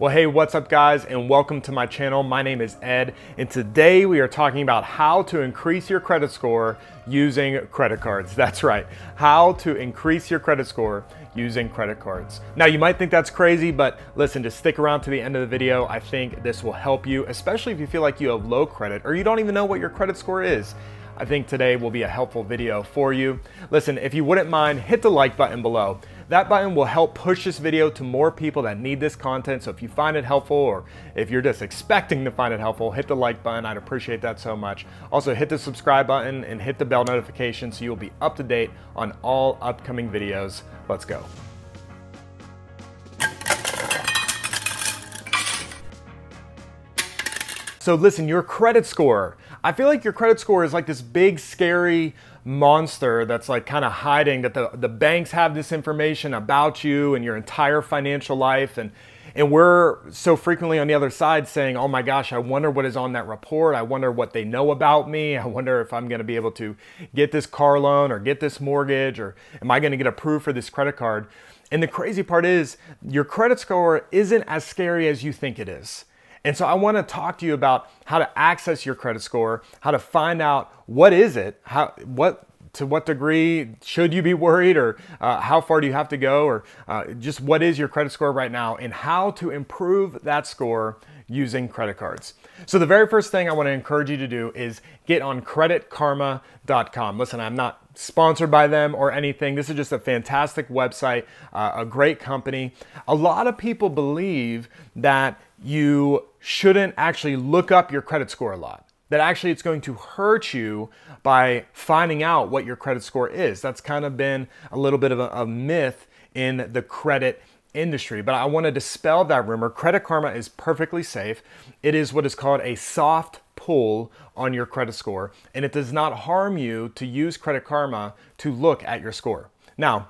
Well, hey, what's up guys, and welcome to my channel. My name is Ed, and today we are talking about how to increase your credit score using credit cards. That's right, how to increase your credit score using credit cards. Now, you might think that's crazy, but listen, just stick around to the end of the video. I think this will help you, especially if you feel like you have low credit or you don't even know what your credit score is. I think today will be a helpful video for you. Listen, if you wouldn't mind, hit the like button below. That button will help push this video to more people that need this content. So if you find it helpful, or if you're just expecting to find it helpful, hit the like button. I'd appreciate that so much. Also hit the subscribe button and hit the bell notification so you'll be up to date on all upcoming videos. Let's go. So listen, your credit score. I feel like your credit score is like this big, scary monster that's like kind of hiding that the banks have this information about you and your entire financial life. And we're so frequently on the other side saying, oh my gosh, I wonder what is on that report. I wonder what they know about me. I wonder if I'm going to be able to get this car loan or get this mortgage, or am I going to get approved for this credit card? And the crazy part is your credit score isn't as scary as you think it is. And so I want to talk to you about how to access your credit score, how to find out what is it, to what degree should you be worried, or how far do you have to go, or just what is your credit score right now, and how to improve that score using credit cards. So the very first thing I want to encourage you to do is get on CreditKarma.com. Listen, I'm not sponsored by them or anything. This is just a fantastic website, a great company. A lot of people believe that you shouldn't actually look up your credit score a lot, that actually it's going to hurt you by finding out what your credit score is. That's kind of been a little bit of a myth in the credit industry, but I want to dispel that rumor. Credit Karma is perfectly safe. It is what is called a soft pull on your credit score, and it does not harm you to use Credit Karma to look at your score. Now,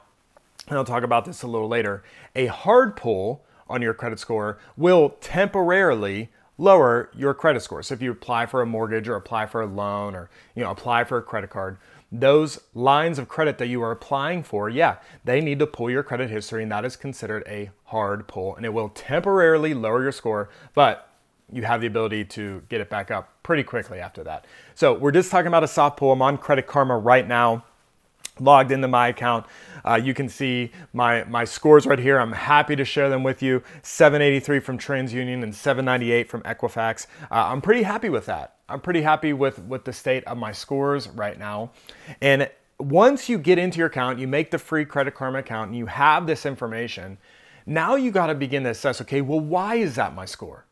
and I'll talk about this a little later, a hard pull on your credit score will temporarily lower your credit score. So if you apply for a mortgage or apply for a loan, or apply for a credit card, those lines of credit that you are applying for, yeah, they need to pull your credit history, and that is considered a hard pull, and it will temporarily lower your score, but you have the ability to get it back up pretty quickly after that. So we're just talking about a soft pull. I'm on Credit Karma right now, logged into my account. You can see my scores right here. I'm happy to share them with you. 783 from TransUnion and 798 from Equifax. I'm pretty happy with that. I'm pretty happy with the state of my scores right now. And once you get into your account, you make the free Credit Karma account, and you have this information, now you got to begin to assess, okay, well, why is that my score?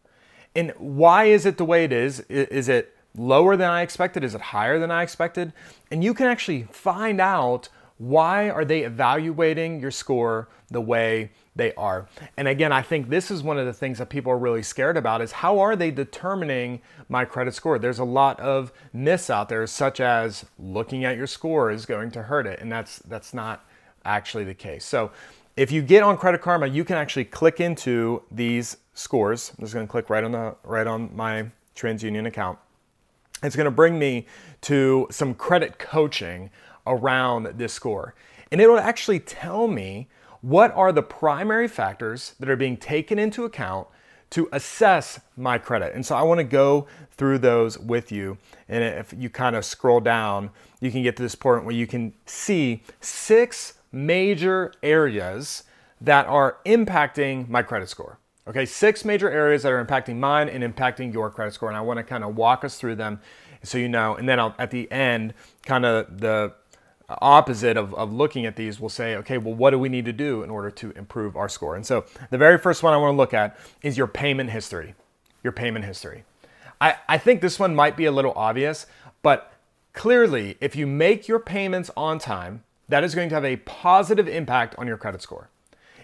And why is it the way it is? Is it lower than I expected? Is it higher than I expected? And you can actually find out, why are they evaluating your score the way they are? And again, I think this is one of the things that people are really scared about, is how are they determining my credit score? There's a lot of myths out there, such as looking at your score is going to hurt it. And that's not actually the case. So if you get on Credit Karma, you can actually click into these scores. I'm just going to click right on my TransUnion account. It's going to bring me to some credit coaching around this score. And it'll actually tell me what are the primary factors that are being taken into account to assess my credit. And so I want to go through those with you. And if you kind of scroll down, you can get to this point where you can see 6 major areas that are impacting my credit score. Okay, 6 major areas that are impacting mine and impacting your credit score. And I want to kind of walk us through them so you know. And then at the end, kind of the opposite of looking at these, we'll say, okay, well, what do we need to do in order to improve our score? And so the very first one I want to look at is your payment history. Your payment history. I think this one might be a little obvious, but clearly, if you make your payments on time, that is going to have a positive impact on your credit score.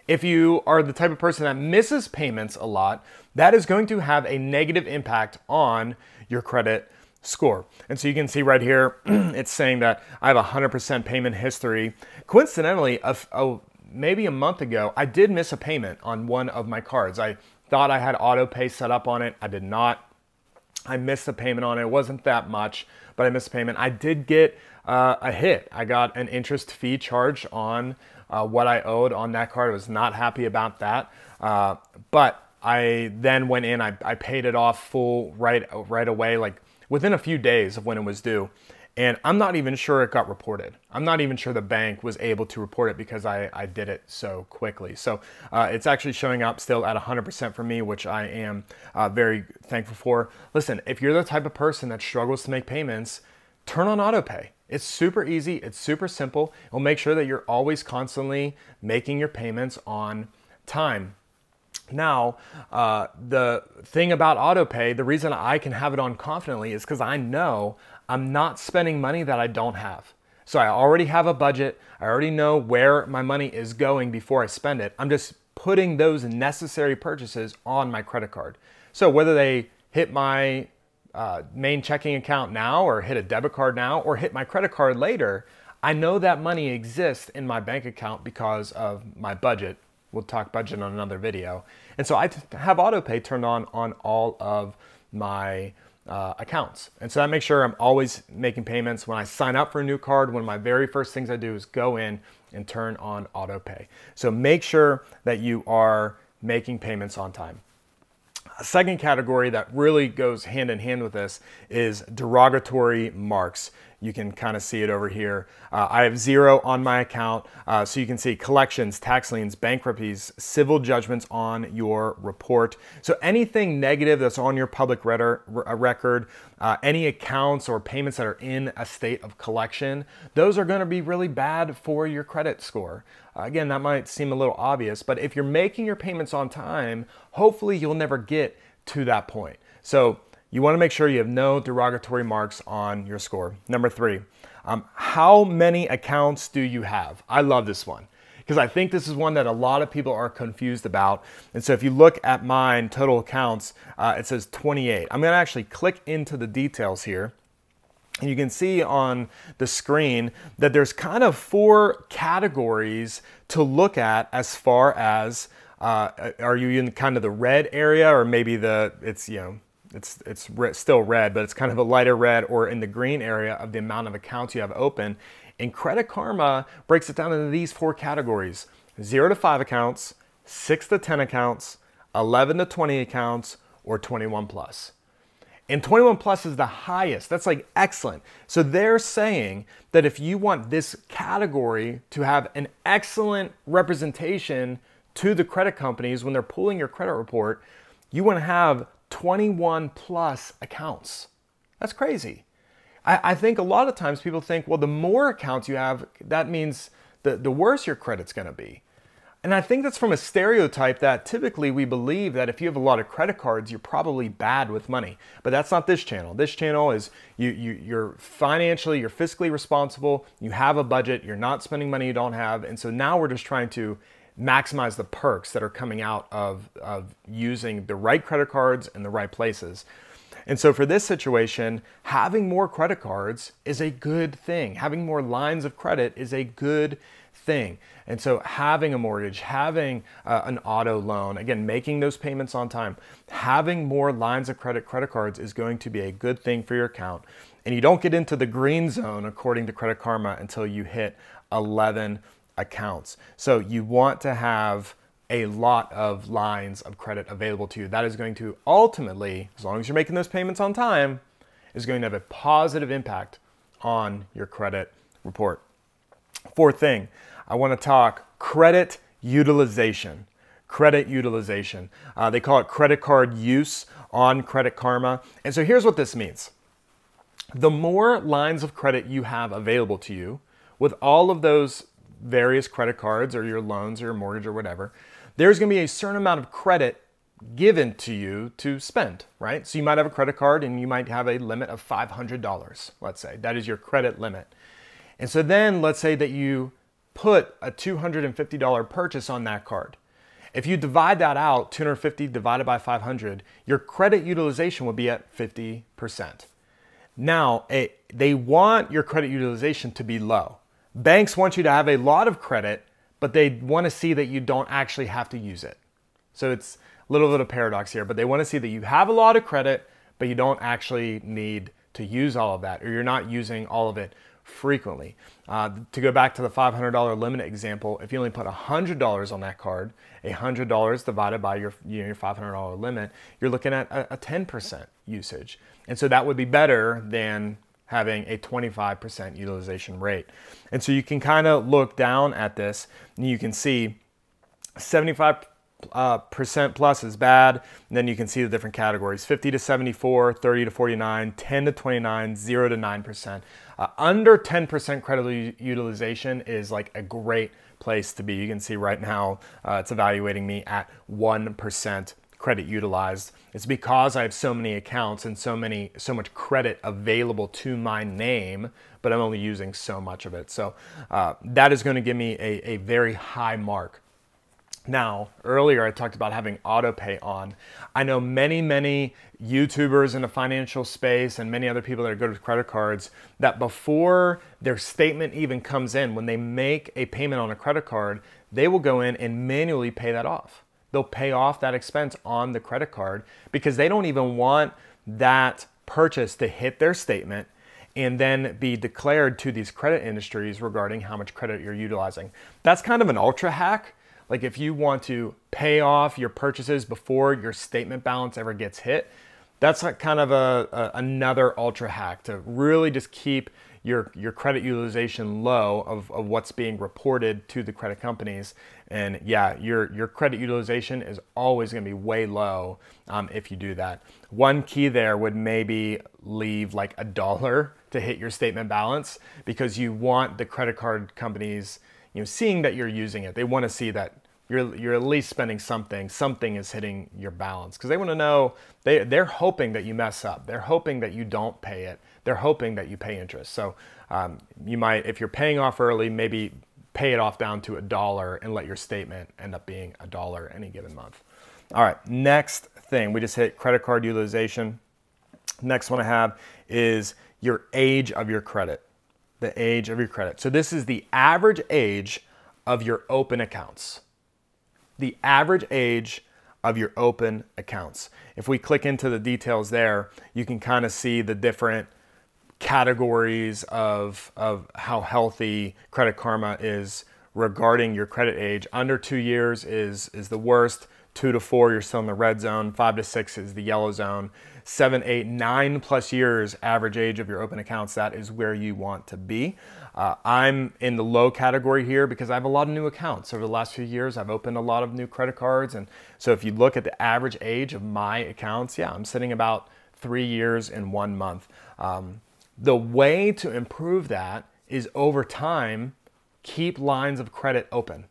If you are the type of person that misses payments a lot, that is going to have a negative impact on your credit score. And so you can see right here, it's saying that I have 100% payment history. Coincidentally, maybe a month ago, I did miss a payment on one of my cards. I thought I had auto pay set up on it. I did not. I missed the payment on it. It wasn't that much, but I missed payment. I did get a hit. I got an interest fee charge on what I owed on that card. I was not happy about that, but I then went in, I paid it off full right away, like within a few days of when it was due. And I'm not even sure it got reported. I'm not even sure the bank was able to report it because I did it so quickly. So it's actually showing up still at 100% for me, which I am very thankful for. Listen, if you're the type of person that struggles to make payments, turn on auto pay. It's super easy. It's super simple. It'll make sure that you're always constantly making your payments on time. Now, the thing about autopay, the reason I can have it on confidently is because I know I'm not spending money that I don't have. So I already have a budget. I already know where my money is going before I spend it. I'm just putting those necessary purchases on my credit card. So whether they hit my main checking account now, or hit a debit card now, or hit my credit card later, I know that money exists in my bank account because of my budget. We'll talk budget on another video. And so I have autopay turned on all of my accounts. And so that makes sure I'm always making payments. When I sign up for a new card, one of my very first things I do is go in and turn on autopay. So make sure that you are making payments on time. A second category that really goes hand in hand with this is derogatory marks. You can kind of see it over here. I have zero on my account, so you can see collections, tax liens, bankruptcies, civil judgments on your report. So anything negative that's on your public record, any accounts or payments that are in a state of collection, those are going to be really bad for your credit score. Again, that might seem a little obvious, but if you're making your payments on time, hopefully you'll never get to that point. So you want to make sure you have no derogatory marks on your score. Number three, how many accounts do you have? I love this one because I think this is one that a lot of people are confused about. And so if you look at mine, total accounts, it says 28. I'm going to actually click into the details here. And you can see on the screen that there's kind of four categories to look at as far as are you in kind of the red area, or maybe it's still red, but it's kind of a lighter red, or in the green area of the amount of accounts you have open. And Credit Karma breaks it down into these four categories: 0 to 5 accounts, 6 to 10 accounts, 11 to 20 accounts, or 21 plus. And 21 plus is the highest. That's like excellent. So they're saying that if you want this category to have an excellent representation to the credit companies when they're pulling your credit report, you want to have 21 plus accounts. That's crazy. I think a lot of times people think, well, the more accounts you have, that means the worse your credit's going to be. And I think that's from a stereotype that typically we believe that if you have a lot of credit cards, you're probably bad with money. But that's not this channel. This channel is you're financially, you're fiscally responsible, you have a budget, you're not spending money you don't have. And so now we're just trying to maximize the perks that are coming out of using the right credit cards in the right places. And so for this situation, having more credit cards is a good thing. Having more lines of credit is a good thing. And so having a mortgage, having an auto loan, again, making those payments on time, having more lines of credit, credit cards is going to be a good thing for your account. And you don't get into the green zone, according to Credit Karma, until you hit 11 accounts. So you want to have a lot of lines of credit available to you. That is going to ultimately, as long as you're making those payments on time, is going to have a positive impact on your credit report. Fourth thing, I want to talk credit utilization. Credit utilization. They call it credit card use on Credit Karma. And so here's what this means. The more lines of credit you have available to you with all of those various credit cards or your loans or your mortgage or whatever, there's going to be a certain amount of credit given to you to spend, right? So you might have a credit card and you might have a limit of $500, let's say. That is your credit limit. And so then let's say that you put a $250 purchase on that card. If you divide that out, 250 divided by 500, your credit utilization would be at 50%. Now, they want your credit utilization to be low. Banks want you to have a lot of credit, but they want to see that you don't actually have to use it. So it's a little bit of a paradox here, but they want to see that you have a lot of credit, but you don't actually need to use all of that, or you're not using all of it frequently. To go back to the $500 limit example, if you only put $100 on that card, $100 divided by your $500 limit, you're looking at a 10% usage. And so that would be better than having a 25% utilization rate. And so you can kind of look down at this and you can see 75% plus is bad, and then you can see the different categories: 50 to 74, 30 to 49, 10 to 29, 0 to 9%. Under 10% credit utilization is like a great place to be. You can see right now it's evaluating me at 1% credit utilized. It's because I have so many accounts and so much credit available to my name, but I'm only using so much of it. So that is going to give me a very high mark. Now, earlier I talked about having auto pay on. I know many YouTubers in the financial space and many other people that are good with credit cards that before their statement even comes in, when they make a payment on a credit card, they will go in and manually pay that off. They'll pay off that expense on the credit card because they don't even want that purchase to hit their statement and then be declared to these credit industries regarding how much credit you're utilizing. That's kind of an ultra hack. Like if you want to pay off your purchases before your statement balance ever gets hit, that's like kind of another ultra hack to really just keep your credit utilization low of what's being reported to the credit companies. And yeah, your credit utilization is always gonna be way low if you do that. One key there would maybe leave like $1 to hit your statement balance, because you want the credit card companies, you know, seeing that you're using it. They want to see that you're at least spending something. Something is hitting your balance, because they want to know, they're hoping that you mess up. They're hoping that you don't pay it. They're hoping that you pay interest. So you might, if you're paying off early, maybe pay it off down to $1 and let your statement end up being $1 any given month. All right, next thing. We just hit credit card utilization. Next one I have is your age of your credit. The age of your credit. So this is the average age of your open accounts. The average age of your open accounts. If we click into the details there, you can kind of see the different categories of how healthy Credit Karma is regarding your credit age. Under 2 years is the worst. 2 to 4, you're still in the red zone. 5 to 6 is the yellow zone. 7, 8, 9 plus years average age of your open accounts, that is where you want to be. I'm in the low category here because I have a lot of new accounts. Over the last few years, I've opened a lot of new credit cards. And so if you look at the average age of my accounts, yeah, I'm sitting about 3 years and 1 month. The way to improve that is over time, keep lines of credit open.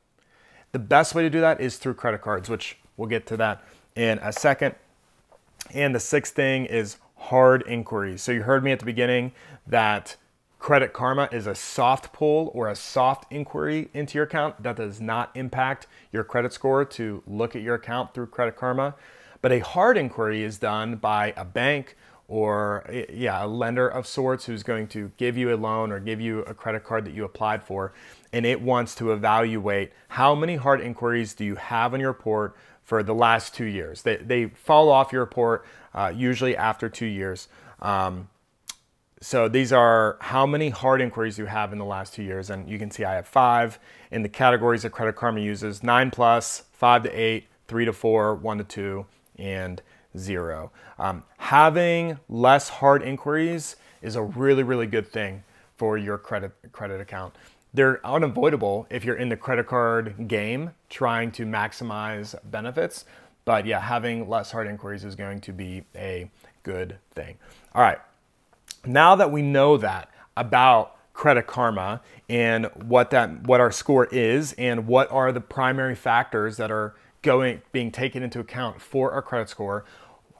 The best way to do that is through credit cards, which we'll get to that in a second. And the sixth thing is hard inquiries. So you heard me at the beginning that Credit Karma is a soft pull or a soft inquiry into your account. That does not impact your credit score to look at your account through Credit Karma. But a hard inquiry is done by a bank or a lender of sorts who's going to give you a loan or give you a credit card that you applied for. And it wants to evaluate how many hard inquiries do you have on your report for the last 2 years. They fall off your report usually after 2 years. So these are how many hard inquiries you have in the last 2 years. And you can see I have 5 in the categories that Credit Karma uses: 9+, 5 to 8, 3 to 4, 1 to 2, and 0. Having less hard inquiries is a really good thing for your credit account. They're unavoidable if you're in the credit card game trying to maximize benefits. But yeah, having less hard inquiries is going to be a good thing. All right, now that we know that about Credit Karma and what our score is and what are the primary factors that are being taken into account for our credit score,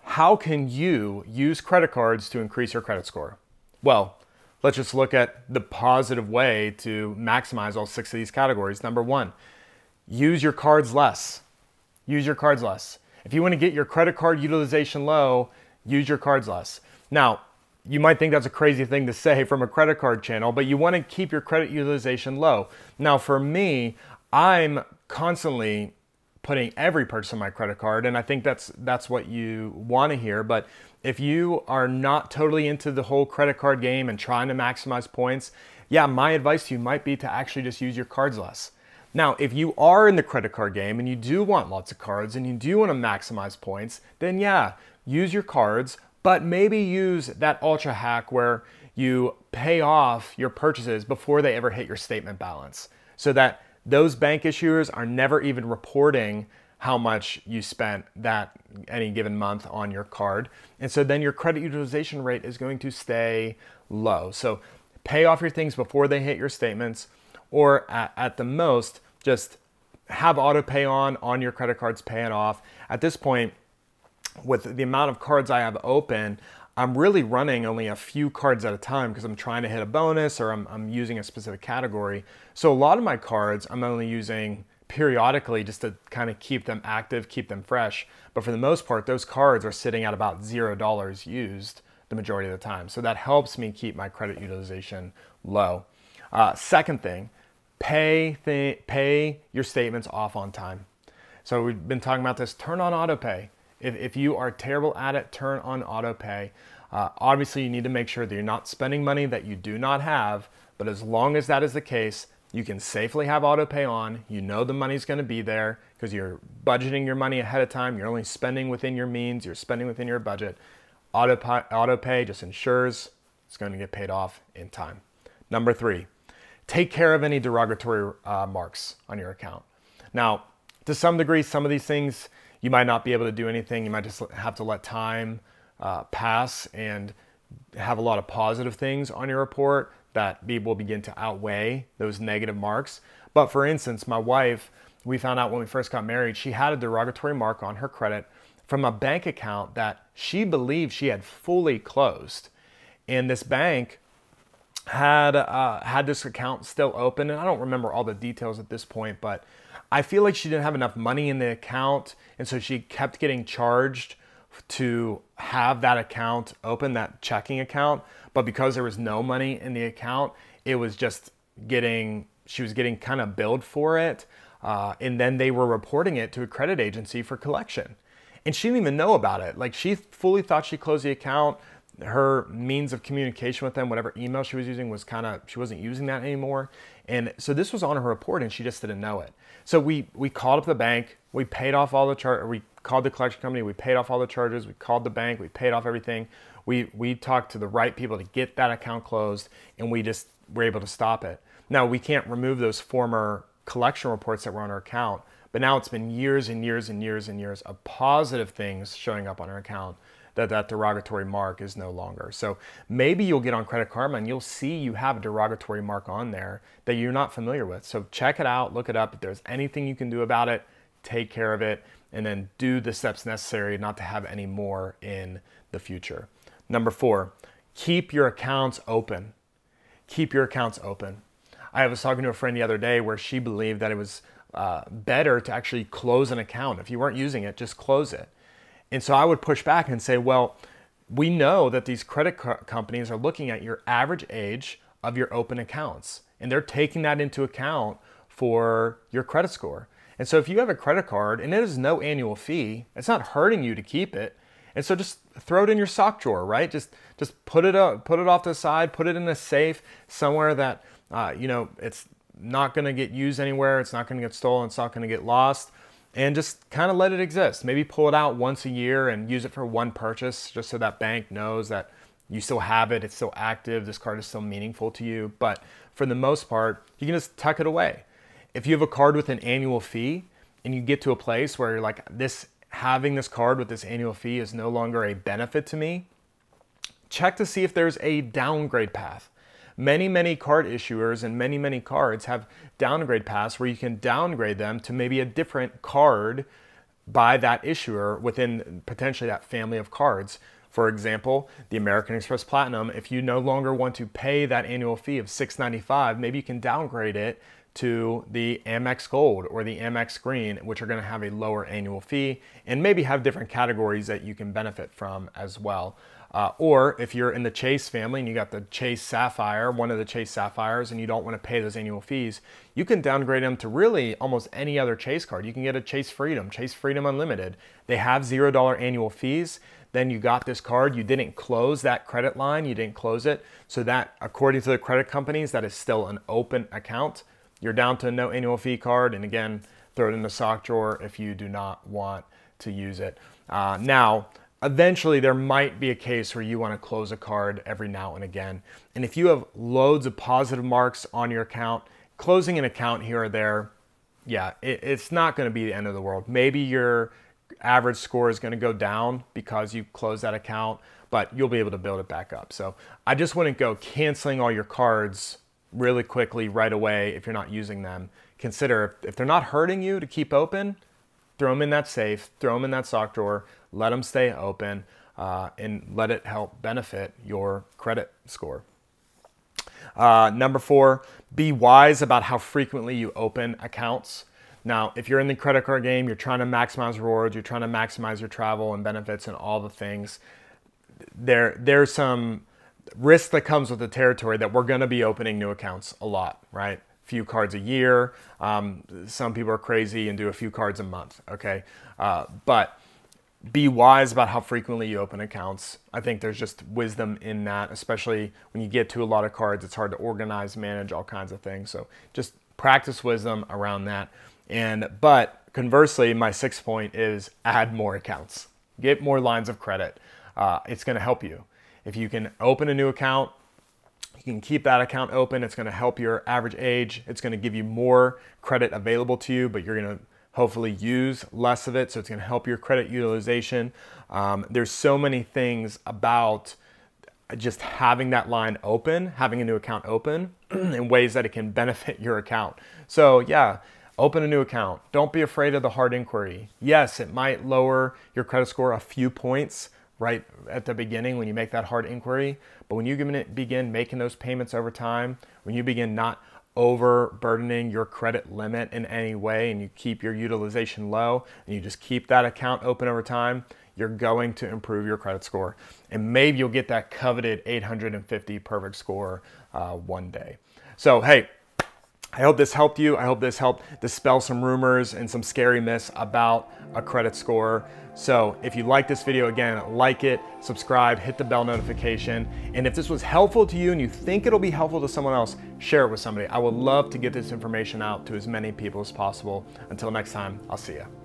how can you use credit cards to increase your credit score? Well, let's just look at the positive way to maximize all 6 of these categories. Number one, use your cards less. Use your cards less. If you want to get your credit card utilization low, use your cards less. Now, you might think that's a crazy thing to say from a credit card channel, but you want to keep your credit utilization low. Now, for me, I'm constantly putting every purchase on my credit card, and I think that's what you want to hear. But if you are not totally into the whole credit card game and trying to maximize points, yeah, my advice to you might be to actually just use your cards less. Now, if you are in the credit card game and you do want lots of cards and you do want to maximize points, then yeah, use your cards, but maybe use that ultra hack where you pay off your purchases before they ever hit your statement balance, so that those bank issuers are never even reporting how much you spent that any given month on your card. And so then your credit utilization rate is going to stay low. So pay off your things before they hit your statements, or at the most, just have auto pay on your credit cards, pay it off. At this point, with the amount of cards I have open, I'm really running only a few cards at a time because I'm trying to hit a bonus, or I'm using a specific category. So a lot of my cards I'm only using periodically just to kind of keep them active, keep them fresh. But for the most part, those cards are sitting at about $0 used the majority of the time. So that helps me keep my credit utilization low. Second thing, pay your statements off on time. So we've been talking about this, turn on auto pay. If you are terrible at it, turn on auto pay. Obviously you need to make sure that you're not spending money that you do not have, but as long as that is the case, you can safely have auto pay on. You know the money's gonna be there because you're budgeting your money ahead of time. You're only spending within your means. You're spending within your budget. Auto pay just ensures it's gonna get paid off in time. Number three, take care of any derogatory marks on your account. Now, to some degree, some of these things you might not be able to do anything. You might just have to let time pass and have a lot of positive things on your report that will begin to outweigh those negative marks. But for instance, my wife, we found out when we first got married, she had a derogatory mark on her credit from a bank account that she believed she had fully closed. And this bank had this account still open. And I don't remember all the details at this point, but I feel like she didn't have enough money in the account. And so she kept getting charged to have that account open, that checking account. But because there was no money in the account, it was just she was getting kind of billed for it. And then they were reporting it to a credit agency for collection. And she didn't even know about it. Like, she fully thought she closed the account. Her means of communication with them, whatever email she was using, was kind of, she wasn't using that anymore. And so this was on her report and she just didn't know it. So we called up the bank, we paid off all the charges, we called the collection company, we paid off all the charges, we called the bank, we paid off everything. We talked to the right people to get that account closed, and we just were able to stop it. Now, we can't remove those former collection reports that were on her account, but now it's been years and years and years and years of positive things showing up on her account that derogatory mark is no longer. So maybe you'll get on Credit Karma and you'll see you have a derogatory mark on there that you're not familiar with. So check it out, look it up. If there's anything you can do about it, take care of it, and then do the steps necessary not to have any more in the future. Number four, keep your accounts open. Keep your accounts open. I was talking to a friend the other day where she believed that it was better to actually close an account. If you weren't using it, just close it. And so I would push back and say, well, we know that these credit companies are looking at your average age of your open accounts, and they're taking that into account for your credit score. And so if you have a credit card and it is no annual fee, it's not hurting you to keep it. And so just throw it in your sock drawer, right? Just put it off to the side, put it in a safe somewhere that, you know, it's not gonna get used anywhere. It's not gonna get stolen. It's not gonna get lost. And just kind of let it exist. Maybe pull it out once a year and use it for one purchase, just so that bank knows that you still have it, it's still active, this card is still meaningful to you. But for the most part, you can just tuck it away. If you have a card with an annual fee and you get to a place where you're like, having this card with this annual fee is no longer a benefit to me, check to see if there's a downgrade path. Many, many card issuers and many, many cards have downgrade paths where you can downgrade them to maybe a different card by that issuer within potentially that family of cards. For example, the American Express Platinum, if you no longer want to pay that annual fee of $6.95, maybe you can downgrade it to the Amex Gold or the Amex Green, which are gonna have a lower annual fee and maybe have different categories that you can benefit from as well. Or if you're in the Chase family and you got the Chase Sapphire, one of the Chase Sapphires, and you don't wanna pay those annual fees, you can downgrade them to really almost any other Chase card. You can get a Chase Freedom Unlimited. They have $0 annual fees. Then you got this card, you didn't close that credit line, you didn't close it. So that, according to the credit companies, that is still an open account. You're down to a no annual fee card, and again, throw it in the sock drawer if you do not want to use it. Now, eventually there might be a case where you wanna close a card every now and again. And if you have loads of positive marks on your account, closing an account here or there, yeah, it's not gonna be the end of the world. Maybe you're average score is going to go down because you close that account, but you'll be able to build it back up. So I just wouldn't go canceling all your cards really quickly right away if you're not using them. Consider if they're not hurting you to keep open, throw them in that safe, throw them in that sock drawer, let them stay open, and let it help benefit your credit score. Number four, be wise about how frequently you open accounts. Now, if you're in the credit card game, you're trying to maximize rewards, you're trying to maximize your travel and benefits and all the things, there's some risk that comes with the territory that we're gonna be opening new accounts a lot, right? Few cards a year, some people are crazy and do a few cards a month, okay? But be wise about how frequently you open accounts. I think there's just wisdom in that, especially when you get to a lot of cards, it's hard to organize, manage, all kinds of things. So just practice wisdom around that. But conversely, my sixth point is add more accounts, get more lines of credit. It's going to help you. If you can open a new account, you can keep that account open. It's going to help your average age. It's going to give you more credit available to you, but you're going to hopefully use less of it. So it's going to help your credit utilization. There's so many things about just having that line open, having a new account open in ways that it can benefit your account. So yeah. Open a new account. Don't be afraid of the hard inquiry. Yes, it might lower your credit score a few points right at the beginning when you make that hard inquiry, but when you begin making those payments over time, when you begin not overburdening your credit limit in any way and you keep your utilization low and you just keep that account open over time, you're going to improve your credit score. And maybe you'll get that coveted 850 perfect score one day. So hey, I hope this helped you. I hope this helped dispel some rumors and some scary myths about a credit score. So if you like this video, again, like it, subscribe, hit the bell notification. And if this was helpful to you and you think it'll be helpful to someone else, share it with somebody. I would love to get this information out to as many people as possible. Until next time, I'll see ya.